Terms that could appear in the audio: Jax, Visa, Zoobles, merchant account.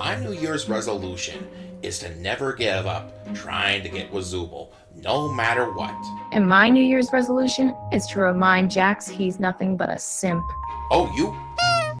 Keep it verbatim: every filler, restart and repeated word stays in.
my New Year's resolution is to never give up trying to get with Zooble, no matter what. And my New Year's resolution is to remind Jax he's nothing but a simp. Oh, you